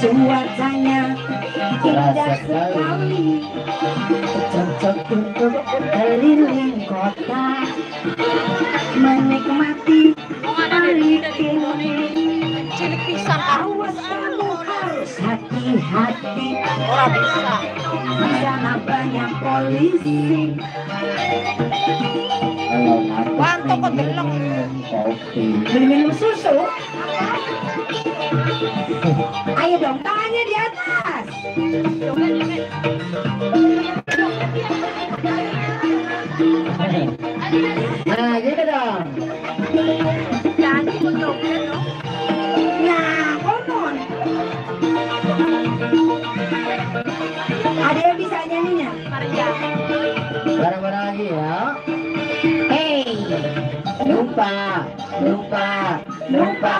Cuacanya indah sekali, cocok untuk keliling kota, menikmati hari ini. Awas kamu harus hati-hati, di sana banyak polisi. Bantu kok belong minum susu. Ayo dong, tangannya di atas. Nah, gitu dong. Jadi joget dong. Nah, konon. Ada yang bisa nyanyinya? Bareng-bareng lagi ya. Hey, lupa teng lupa teng lupa.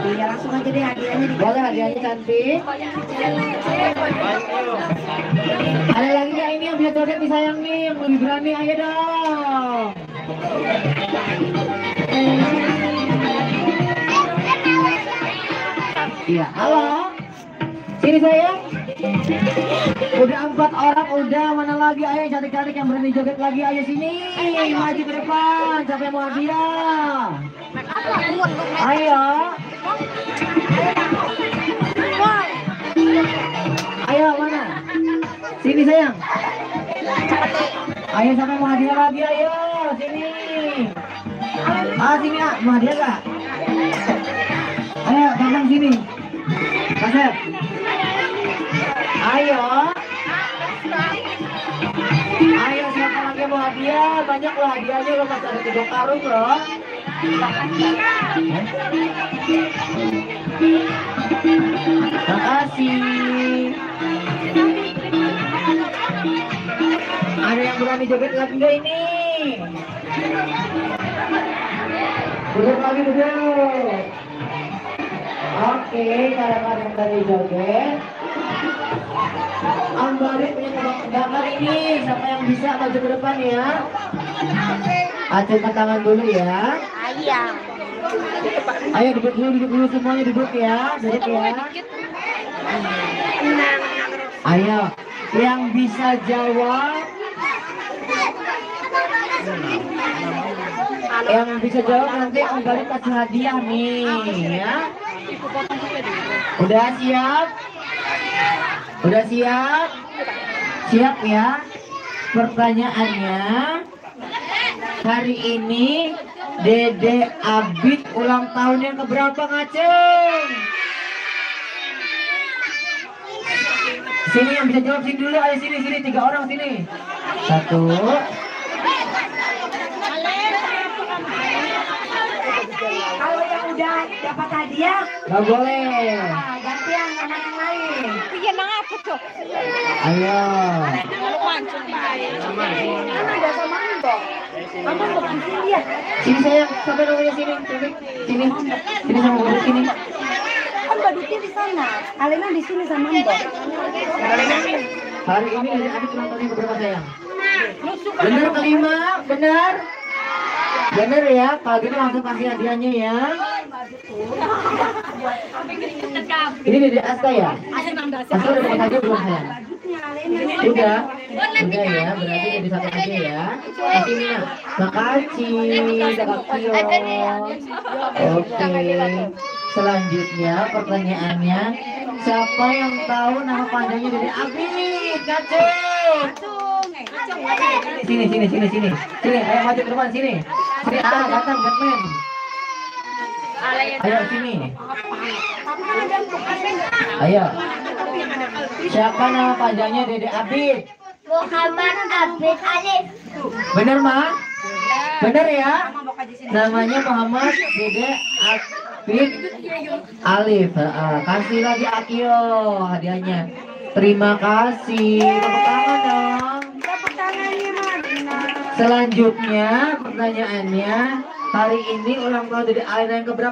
Iya, langsung aja deh hadiahnya. Boleh hadiahnya cantik. Ada lagi nggak ini yang bisa joget nih sayang nih, yang lebih berani aja dong. Iya, halo. Sini sayang. Udah 4 orang udah, mana lagi ayo cantik-cantik yang berani joget lagi ayo sini. Maju ke depan, siapa yang mau hadiah? Ayo. Ayo mana? Sini sayang. Ayo siapa yang mau hadiah lagi ayo sini. Ah sini ah, mau hadiah gak? Ayo datang sini. Kasep. Ayo. Ayo siapa lagi mau hadiah? Banyak loh hadiahnya loh, masih ada 3 karung loh. Makasih. Ada yang berani joget lagi nggak ini? Joget lagi joget. Oke, kadang-kadang dari joget. Ambarit punya tebak-tebakan ini, siapa yang bisa maju ke depan ya? Acungkan tangan dulu ya. Ayo duduk dulu semuanya duduk ya, duduk ya. Ayo, yang bisa jawab, nanti Ambarit kasih hadiah nih ya. Udah siap? Udah siap? Siap ya. Pertanyaannya, hari ini Dedek Abid ulang tahun yang keberapa ngaceng? Sini yang bisa jawab sini dulu, ayo sini 3 orang sini. 1. Kalau yang udah dapat hadiah nggak boleh. Nah, gantian sama yang lain. Iya nang apa tuh? Ayo. Mama mau sini ya. Sini saya sampai dulu sini sama guru sini. Kan badutnya di sana. Allena di sini sama Mbak. Hari ini ada Abid ulang tahun berapa sayang? Benar kelima, benar. Benar ya, kalau gitu langsung kasih hadiahnya ya. Ini Dedek Asta ya? Asta udah mau hadiah belum sayang? Udah ya, berarti jadi 1 aja ya. Kasihnya, makasih, takakio. Oke, selanjutnya pertanyaannya, siapa yang tahu nama panjangnya Dedek Abid? Kacung. Sini, ayo maju ke depan sini. Sini, datang Batman. Ayo sini. Ayo. Siapa nama panjangnya Dedek Abid? Muhammad Abid Alif. Bener Ma? Bener ya? Namanya Muhammad Dedek Abid Alif. Kasih lagi Akio hadiahnya. Terima kasih. Tepuk tangan dong. Tepuk tangannya Marina. Selanjutnya pertanyaannya, hari ini ulang tahun Dedek Allena yang keberapa?